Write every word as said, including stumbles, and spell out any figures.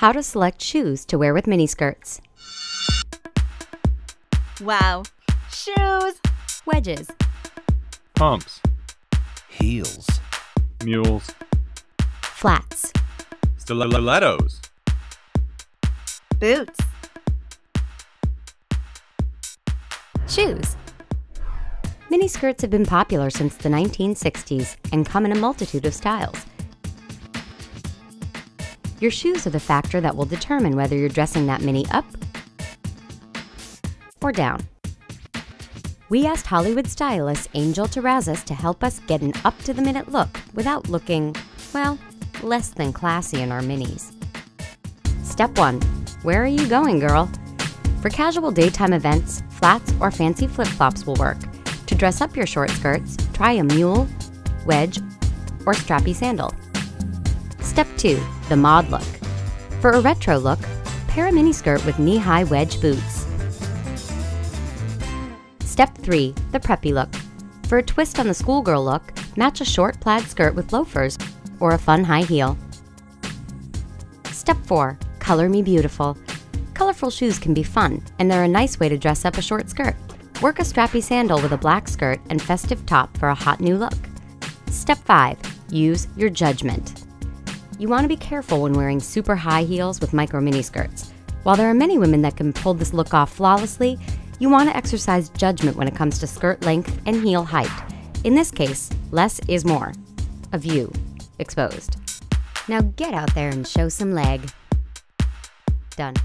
how to select shoes to wear with miniskirts. Wow! Shoes! Wedges. Pumps. Heels. Mules. Flats. Stilettos. Boots. Shoes. Miniskirts have been popular since the nineteen sixties and come in a multitude of styles. Your shoes are the factor that will determine whether you're dressing that mini up or down. We asked Hollywood stylist Angel Terrazas to help us get an up-to-the-minute look without looking, well, less than classy in our minis. Step one. Where are you going, girl? For casual daytime events, flats or fancy flip-flops will work. To dress up your short skirts, try a mule, wedge, or strappy sandal. Step two. The mod look. For a retro look, pair a miniskirt with knee-high wedge boots. Step three. The preppy look. For a twist on the schoolgirl look, match a short plaid skirt with loafers or a fun high heel. Step four. Color me beautiful. Colorful shoes can be fun, and they're a nice way to dress up a short skirt. Work a strappy sandal with a black skirt and festive top for a hot new look. Step five. Use your judgment. You want to be careful when wearing super high heels with micro miniskirts. While there are many women that can pull this look off flawlessly, you want to exercise judgment when it comes to skirt length and heel height. In this case, less is more. A view exposed. Now get out there and show some leg. Done.